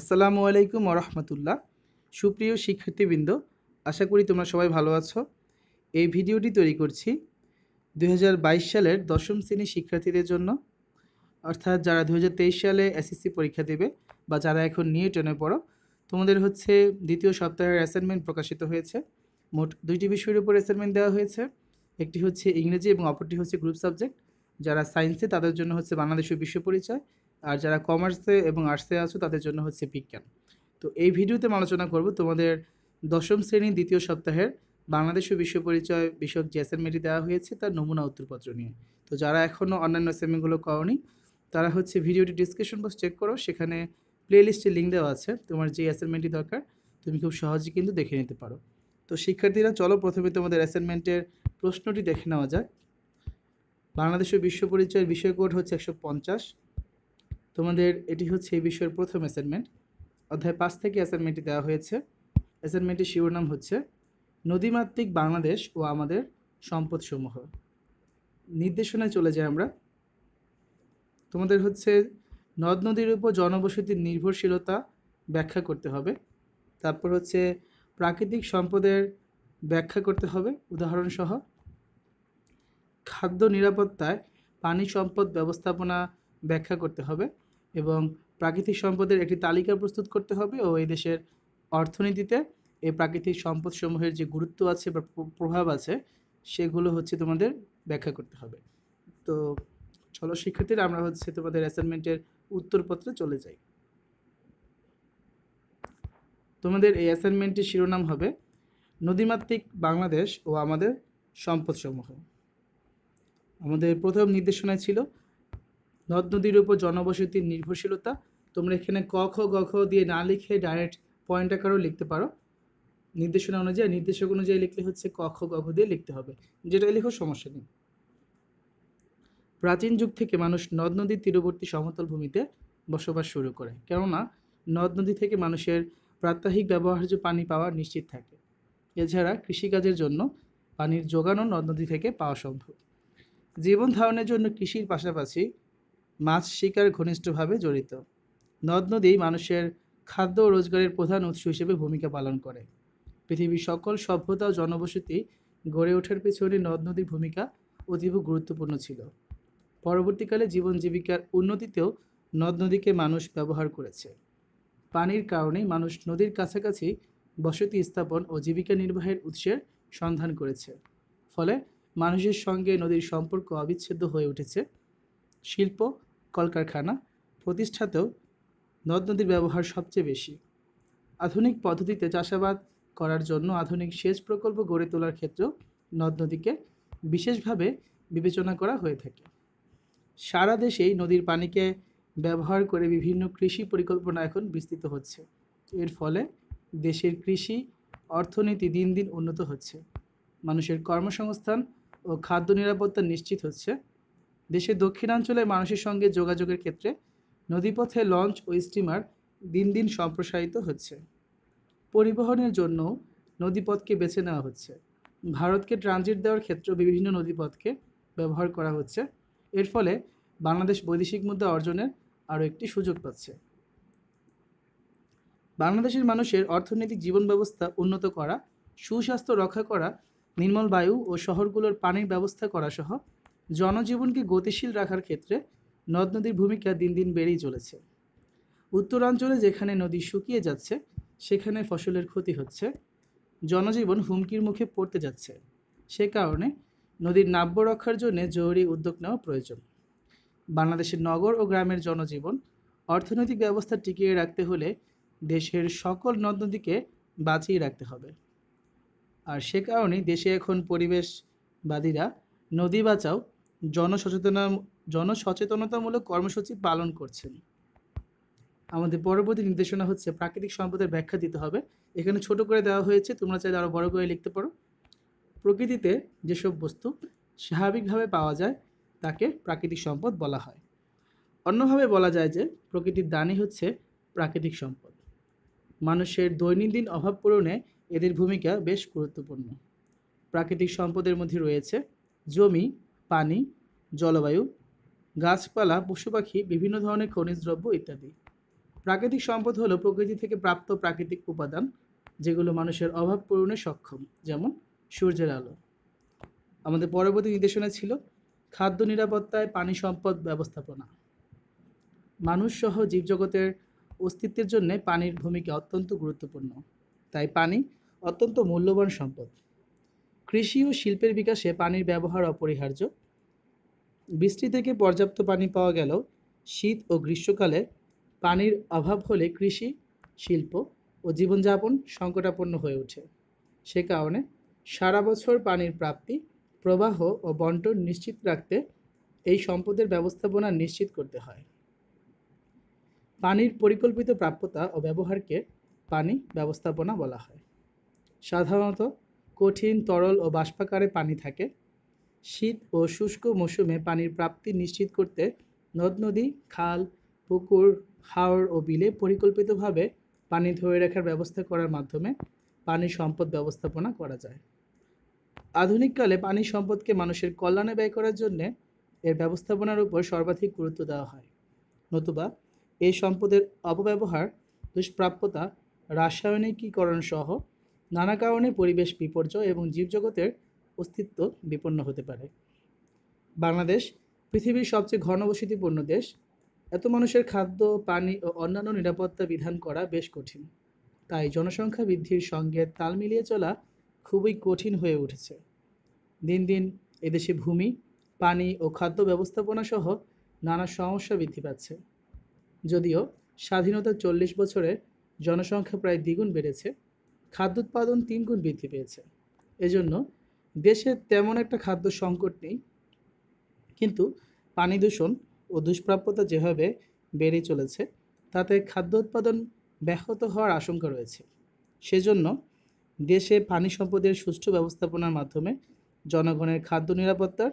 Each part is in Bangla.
আসসালামু আলাইকুম ওয়া রাহমাতুল্লাহ। সুপ্রিয় শিক্ষার্থীবৃন্দ, আশা করি তোমরা সবাই ভালো আছো। এই ভিডিওটি তৈরি করছি 2022 সালের দশম শ্রেণীর শিক্ষার্থীদের জন্য, অর্থাৎ যারা 2023 সালে এসএসসি পরীক্ষা দেবে বা যারা এখন নিয়ে টেনে পড়ো। তোমাদের হচ্ছে দ্বিতীয় সপ্তাহের অ্যাসাইনমেন্ট প্রকাশিত হয়েছে। মোট দুইটি বিষয়ের উপর অ্যাসাইনমেন্ট দেওয়া হয়েছে, একটি হচ্ছে ইংরেজি এবং অপরটি হচ্ছে গ্রুপ সাবজেক্ট। যারা সায়েন্সে, তাদের জন্য হচ্ছে বাংলাদেশের বিশ্ব পরিচয়, আর যারা কমার্সে এবং আর্টসে আছো তাদের জন্য হচ্ছে বিজ্ঞান। তো এই ভিডিওতে আলোচনা করব তোমাদের দশম শ্রেণীর দ্বিতীয় সপ্তাহের বাংলাদেশ ও বিশ্ব পরিচয় বিষয়ক যে অ্যাসাইনমেন্টটি দেওয়া হয়েছে তার নমুনা উত্তরপত্র নিয়ে। তো যারা এখনও অন্যান্য অ্যাসাইনমেন্টগুলো করনি, তারা হচ্ছে ভিডিওটি ডিসক্রিপশন বক্স চেক করো, সেখানে প্লেলিস্টে লিঙ্ক দেওয়া আছে। তোমার যে অ্যাসাইনমেন্টটি দরকার তুমি খুব সহজেই কিন্তু দেখে নিতে পারো। তো শিক্ষার্থীরা, চলো প্রথমে তোমাদের অ্যাসাইনমেন্টের প্রশ্নটি দেখে নেওয়া যাক। বাংলাদেশ ও বিশ্ব পরিচয়ের বিষয় কোড হচ্ছে 150। তোমাদের এটি হচ্ছে এই বিষয়ের প্রথম অ্যাসাইনমেন্ট। অধ্যায় 5 থেকে অ্যাসাইনমেন্টটি দেওয়া হয়েছে। অ্যাসাইনমেন্টের শিরোনাম হচ্ছে নদীমাতৃক বাংলাদেশ ও আমাদের সম্পদসমূহ। নির্দেশনায় চলে যাই আমরা। তোমাদের হচ্ছে নদ নদীর উপর জনবসতির নির্ভরশীলতা ব্যাখ্যা করতে হবে। তারপর হচ্ছে প্রাকৃতিক সম্পদের ব্যাখ্যা করতে হবে উদাহরণসহ। খাদ্য নিরাপত্তায় পানি সম্পদ ব্যবস্থাপনা ব্যাখ্যা করতে হবে এবং প্রাকৃতিক সম্পদের একটি তালিকা প্রস্তুত করতে হবে ও এই দেশের অর্থনীতিতে এই প্রাকৃতিক সম্পদসমূহের যে গুরুত্ব আছে বা প্রভাব আছে সেগুলো হচ্ছে তোমাদের ব্যাখ্যা করতে হবে। তো চলো শিক্ষার্থীরা, আমরা হচ্ছে তোমাদের অ্যাসাইনমেন্টের উত্তরপত্রে চলে যাই। তোমাদের এই অ্যাসাইনমেন্টের শিরোনাম হবে নদীমাতৃক বাংলাদেশ ও আমাদের সম্পদসমূহ। আমাদের প্রথম নির্দেশনায় ছিল নদ নদীর উপর জনবসতির নির্ভরশীলতা। তোমরা এখানে ক খ গ খ দিয়ে না লিখে ডাইরেক্ট পয়েন্ট আকারেও লিখতে পারো। নির্দেশনা অনুযায়ী, নির্দেশক অনুযায়ী লিখলে হচ্ছে ক খ গ ঘ দিয়ে লিখতে হবে, যেটা লেখো সমস্যা নেই। প্রাচীন যুগ থেকে মানুষ নদ নদীর তীরবর্তী সমতল ভূমিতে বসবাস শুরু করে, কেননা নদ নদী থেকে মানুষের প্রাত্যহিক ব্যবহার্য পানি পাওয়া নিশ্চিত থাকে। এছাড়া কৃষিকাজের জন্য পানির যোগানও নদ নদী থেকে পাওয়া সম্ভব। জীবন ধারণের জন্য কৃষির পাশাপাশি মাছ শিকার ঘনিষ্ঠভাবে জড়িত। নদ নদী মানুষের খাদ্য ও রোজগারের প্রধান উৎস হিসেবে ভূমিকা পালন করে। পৃথিবীর সকল সভ্যতা ও জনবসতি গড়ে ওঠার পেছনে নদ নদীর ভূমিকা অতীব গুরুত্বপূর্ণ ছিল। পরবর্তীকালে জীবন জীবিকার উন্নতিতেও নদ নদীকে মানুষ ব্যবহার করেছে। পানির কারণে মানুষ নদীর কাছাকাছি বসতি স্থাপন ও জীবিকা নির্বাহের উৎসের সন্ধান করেছে। ফলে মানুষের সঙ্গে নদীর সম্পর্ক অবিচ্ছেদ্য হয়ে উঠেছে। শিল্প কলকারখানা প্রতিষ্ঠাতেও নদ নদীর ব্যবহার সবচেয়ে বেশি। আধুনিক পদ্ধতিতে চাষাবাদ করার জন্য আধুনিক সেচ প্রকল্প গড়ে তোলার ক্ষেত্রেও নদ নদীকে বিশেষভাবে বিবেচনা করা হয়ে থাকে। সারা দেশেই নদীর পানিকে ব্যবহার করে বিভিন্ন কৃষি পরিকল্পনা এখন বিস্তৃত হচ্ছে। এর ফলে দেশের কৃষি অর্থনীতি দিন দিন উন্নত হচ্ছে, মানুষের কর্মসংস্থান ও খাদ্য নিরাপত্তা নিশ্চিত হচ্ছে। দেশের দক্ষিণাঞ্চলে মানুষের সঙ্গে যোগাযোগের ক্ষেত্রে নদীপথে লঞ্চ ও স্টিমার দিন দিন সম্প্রসারিত হচ্ছে। পরিবহনের জন্য নদীপথকে বেছে নেওয়া হচ্ছে। ভারতকে ট্রানজিট দেওয়ার ক্ষেত্রে বিভিন্ন নদীপথকে ব্যবহার করা হচ্ছে। এর ফলে বাংলাদেশ বৈদেশিক মুদ্রা অর্জনের আরও একটি সুযোগ পাচ্ছে। বাংলাদেশের মানুষের অর্থনৈতিক জীবন ব্যবস্থা উন্নত করা, সুস্বাস্থ্য রক্ষা করা, নির্মল বায়ু ও শহরগুলোর পানির ব্যবস্থা করা সহ জনজীবনকে গতিশীল রাখার ক্ষেত্রে নদ নদীর ভূমিকা দিন দিন বেড়েই চলেছে। উত্তরাঞ্চলে যেখানে নদী শুকিয়ে যাচ্ছে সেখানে ফসলের ক্ষতি হচ্ছে, জনজীবন হুমকির মুখে পড়তে যাচ্ছে। সে কারণে নদীর নাব্য রক্ষার জন্য জরুরি উদ্যোগ নেওয়া প্রয়োজন। বাংলাদেশের নগর ও গ্রামের জনজীবন অর্থনৈতিক ব্যবস্থা টিকিয়ে রাখতে হলে দেশের সকল নদ নদীকে বাঁচিয়ে রাখতে হবে। আর সে কারণে দেশে এখন পরিবেশবাদীরা নদী বাঁচাও জনসচেতনতামূলক কর্মসূচি পালন করছেন। আমাদের পরবর্তী নির্দেশনা হচ্ছে প্রাকৃতিক সম্পদের ব্যাখ্যা দিতে হবে। এখানে ছোট করে দেওয়া হয়েছে, তোমরা চাইলে আরও বড় করে লিখতে পারো। প্রকৃতিতে যেসব বস্তু স্বাভাবিকভাবে পাওয়া যায় তাকে প্রাকৃতিক সম্পদ বলা হয়। অন্যভাবে বলা যায় যে প্রকৃতির দানই হচ্ছে প্রাকৃতিক সম্পদ। মানুষের দৈনন্দিন অভাব পূরণে এদের ভূমিকা বেশ গুরুত্বপূর্ণ। প্রাকৃতিক সম্পদের মধ্যে রয়েছে জমি, পানি, জলবায়ু, গাছপালা, পশু পাখি, বিভিন্ন ধরনের খনিজ দ্রব্য ইত্যাদি। प्राकृतिक सम्पद हलो प्रकृति थेके प्राप्त प्राकृतिक उपादान जेगुलो मानुषेर अभाव पूरणे सक्षम जेमन सूर्येर आलो। आमादेर परवर्ती निर्देशना छिलो खाद्य निरापत्ताय पानी सम्पद व्यवस्थापना। मानुष सह जीवजगतेर अस्तित्वेर जन्य पानीर भूमिका अत्यंत गुरुत्वपूर्ण, ताई पानी अत्यंत मूल्यवान सम्पद। कृषि और शिल्पेर विकाशे पानीर व्यवहार अपरिहार्य। बृष्टि थेके पर्याप्त पानी पावा गेलेও शीत और ग्रीष्मकाले पानीर अभाव होले कृषि शिल्प और जीवन जापन संकटापन्न हो उठे। से कारण सारा बछर पानीर प्राप्ति प्रवाह और बंटन निश्चित रखते एई सम्पदेर व्यवस्थापना निश्चित करते हैं। पानीर परिकल्पित प्राप्यता और व्यवहार के पानी व्यवस्थापना बला है। साधारणत कठिन तरल और बाष्पाकारे पानी थाके। शीत और शुष्क मौसुमे पानीर प्राप्ति निश्चित करते नद नदी खाल पुकुर हाड़ और बिले परिकल्पित भावे पानी धरे रखार व्यवस्था करार माध्यमे पानी सम्पद व्यवस्थापना करा जाए। आधुनिक काले पानी सम्पद के मानुषेर कल्याणे व्यय करार जन्य एर व्यवस्थापनार उपर सर्वाधिक गुरुत्व देওয়া হয়, नतुबा এই সম্পদের অপব্যবহার দুষ্প্রাপ্যতা রাসায়নিকীকরণ সহ নানা কারণে পরিবেশ বিপর্যয় এবং জীবজগতের অস্তিত্ব বিপন্ন হতে পারে। বাংলাদেশ পৃথিবীর সবচেয়ে ঘনবসতিপূর্ণ দেশ। এত মানুষের খাদ্য পানি ও অন্যান্য নিরাপত্তা বিধান করা বেশ কঠিন, তাই জনসংখ্যা বৃদ্ধির সঙ্গে তাল মিলিয়ে চলা খুবই কঠিন হয়ে উঠেছে। দিন দিন এদেশে ভূমি পানি ও খাদ্য ব্যবস্থাপনা সহ নানা সমস্যা বৃদ্ধি পাচ্ছে। যদিও স্বাধীনতার ৪০ বছরে জনসংখ্যা প্রায় দ্বিগুণ বেড়েছে, খাদ্য উৎপাদন ৩ গুণ বৃদ্ধি পেয়েছে, এজন্য দেশে তেমন একটা খাদ্য সংকট নেই। কিন্তু পানি দূষণ ও দুষ্প্রাপ্যতা যেভাবে বেড়ে চলেছে তাতে খাদ্য উৎপাদন ব্যাহত হওয়ার আশঙ্কা রয়েছে। সেজন্য দেশে পানি সম্পদের সুষ্ঠু ব্যবস্থাপনার মাধ্যমে জনগণের খাদ্য নিরাপত্তার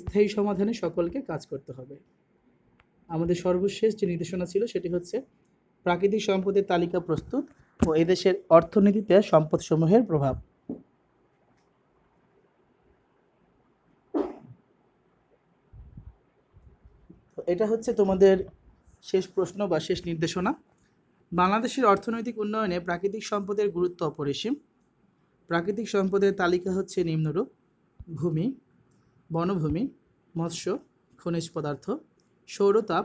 স্থায়ী সমাধানে সকলকে কাজ করতে হবে। আমাদের সর্বশেষ যে নির্দেশনা ছিল সেটি হচ্ছে প্রাকৃতিক সম্পদের তালিকা প্রস্তুত ও এদেশের অর্থনীতিতে সম্পদসমূহের প্রভাব। এটা হচ্ছে তোমাদের শেষ প্রশ্ন বা শেষ নির্দেশনা। বাংলাদেশের অর্থনৈতিক উন্নয়নে প্রাকৃতিক সম্পদের গুরুত্ব অপরিসীম। প্রাকৃতিক সম্পদের তালিকা হচ্ছে নিম্নরূপ: ভূমি, বনভূমি, মৎস্য, খনিজ পদার্থ, সৌরতাপ,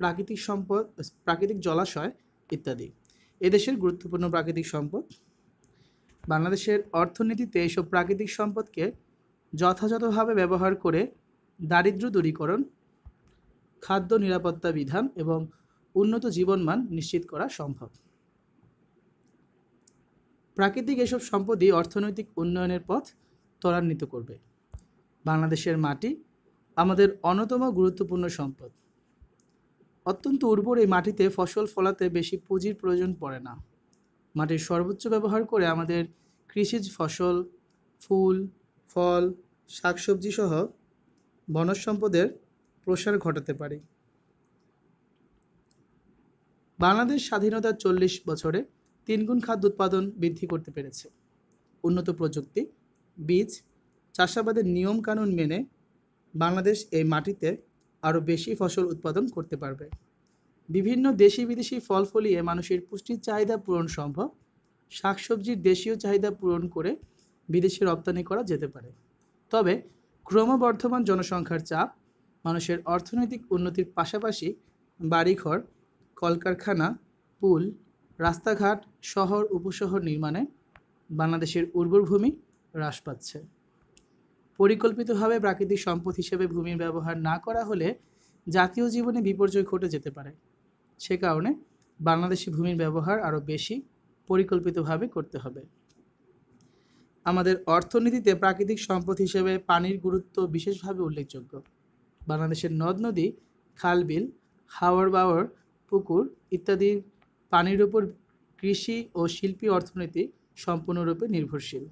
প্রাকৃতিক সম্পদ, প্রাকৃতিক জলাশয় ইত্যাদি এদেশের গুরুত্বপূর্ণ প্রাকৃতিক সম্পদ। বাংলাদেশের অর্থনীতিতে এইসব প্রাকৃতিক সম্পদকে যথাযথভাবে ব্যবহার করে দারিদ্র্য দূরীকরণ, খাদ্য নিরাপত্তা বিধান এবং উন্নত জীবনমান নিশ্চিত করা সম্ভব। প্রাকৃতিক এসব সম্পদই অর্থনৈতিক উন্নয়নের পথ ত্বরান্বিত করবে। বাংলাদেশের মাটি আমাদের অন্যতম গুরুত্বপূর্ণ সম্পদ। অত্যন্ত উর্বর এই মাটিতে ফসল ফলাতে বেশি পুঁজির প্রয়োজন পড়ে না। মাটির সর্বোচ্চ ব্যবহার করে আমাদের কৃষিজ ফসল, ফুল, ফল, শাকসবজি সহ বনজ সম্পদের প্রসার ঘটাতে পারি। বাংলাদেশ স্বাধীনতার ৪০ বছরে ৩ গুণ খাদ্য উৎপাদন বৃদ্ধি করতে পেরেছে। উন্নত প্রযুক্তি, বীজ, চাষাবাদের নিয়মকানুন মেনে বাংলাদেশ এই মাটিতে আরও বেশি ফসল উৎপাদন করতে পারবে। বিভিন্ন দেশি বিদেশি ফল ফলিয়ে মানুষের পুষ্টির চাহিদা পূরণ সম্ভব। শাকসবজির দেশীয় চাহিদা পূরণ করে বিদেশে রপ্তানি করা যেতে পারে। তবে ক্রমবর্ধমান জনসংখ্যার চাপ মানুষের অর্থনৈতিক উন্নতির পাশাপাশি বাড়িঘর, কলকারখানা, পুল, রাস্তাঘাট, শহর উপশহর নির্মাণে বাংলাদেশের উর্বর ভূমি হ্রাস পাচ্ছে। পরিকল্পিতভাবে প্রাকৃতিক সম্পদ হিসেবে ভূমির ব্যবহার না করা হলে জাতীয় জীবনে বিপর্যয় ঘটে যেতে পারে। সে কারণে বাংলাদেশি ভূমির ব্যবহার আরও বেশি পরিকল্পিতভাবে করতে হবে। আমাদের অর্থনীতিতে প্রাকৃতিক সম্পদ হিসেবে পানির গুরুত্ব বিশেষভাবে উল্লেখযোগ্য। বাংলাদেশের নদ নদী, খাল বিল, হাওর বাওর, পুকুর ইত্যাদি পানির উপর কৃষি ও শিল্পী অর্থনীতি সম্পূর্ণরূপে নির্ভরশীল।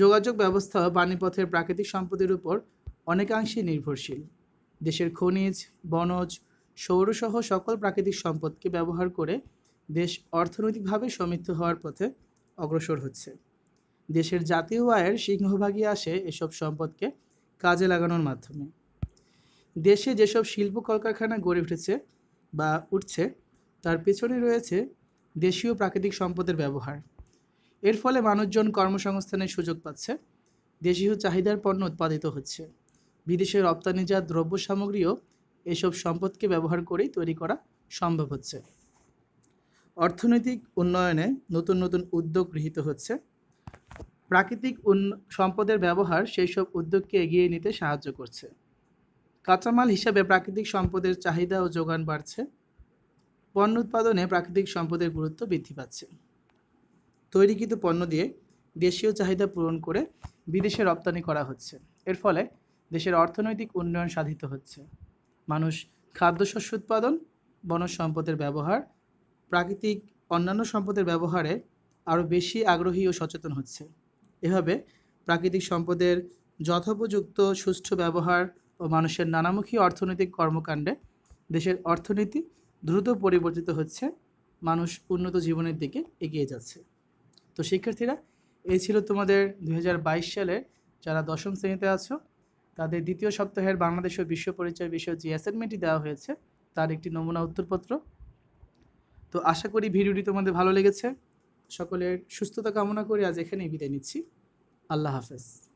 যোগাযোগ ব্যবস্থা পানিপথের প্রাকৃতিক সম্পদের উপর অনেকাংশে নির্ভরশীল। দেশের খনিজ, বনজ, সৌরসহ সকল প্রাকৃতিক সম্পদকে ব্যবহার করে দেশ অর্থনৈতিকভাবে সমৃদ্ধ হওয়ার পথে অগ্রসর হচ্ছে। দেশের জাতীয় আয়ের সিংহভাগই আসে এসব সম্পদকে কাজে লাগানোর মাধ্যমে। দেশে যেসব শিল্প কলকারখানা গড়ে উঠেছে বা উঠছে তার পেছনে রয়েছে দেশীয় প্রাকৃতিক সম্পদের ব্যবহার। এর ফলে মানুষজন কর্মসংস্থানের সুযোগ পাচ্ছে, দেশীয় চাহিদার পণ্য উৎপাদিত হচ্ছে। বিদেশের রপ্তানিজাত দ্রব্য সামগ্রীও এসব সম্পদকে ব্যবহার করেই তৈরি করা সম্ভব হচ্ছে। অর্থনৈতিক উন্নয়নে নতুন নতুন উদ্যোগ গৃহীত হচ্ছে। প্রাকৃতিক সম্পদের ব্যবহার সেই সব উদ্যোগকে এগিয়ে নিতে সাহায্য করছে। কাঁচামাল হিসাবে প্রাকৃতিক সম্পদের চাহিদা ও যোগান বাড়ছে। পণ্য উৎপাদনে প্রাকৃতিক সম্পদের গুরুত্ব বৃদ্ধি পাচ্ছে। তৈরিকৃত পণ্য দিয়ে দেশীয় চাহিদা পূরণ করে বিদেশে রপ্তানি করা হচ্ছে। এর ফলে দেশের অর্থনৈতিক উন্নয়ন সাধিত হচ্ছে। মানুষ খাদ্যশস্য উৎপাদন, বনজ সম্পদের ব্যবহার, প্রাকৃতিক অন্যান্য সম্পদের ব্যবহারে আরও বেশি আগ্রহী ও সচেতন হচ্ছে। এভাবে প্রাকৃতিক সম্পদের যথোপযুক্ত সুষ্ঠু ব্যবহার ও মানুষের নানামুখী অর্থনৈতিক কর্মকাণ্ডে দেশের অর্থনীতি দ্রুত পরিবর্তিত হচ্ছে, মানুষ উন্নত জীবনের দিকে এগিয়ে যাচ্ছে। তো শিক্ষার্থীরা, এই ছিল তোমাদের 2022 সালের যারা দশম শ্রেণীতে আছো তাদের দ্বিতীয় সপ্তাহের বাংলাদেশ ও বিশ্ব পরিচয় বিষয়ে যে অ্যাসাইনমেন্টটি দেওয়া হয়েছে তার একটি নমুনা উত্তরপত্র। তো আশা করি ভিডিওটি তোমাদের ভালো লেগেছে। সকলের সুস্থতা কামনা করে আজ এখানেই বিদায় নিচ্ছি। আল্লাহ হাফেজ।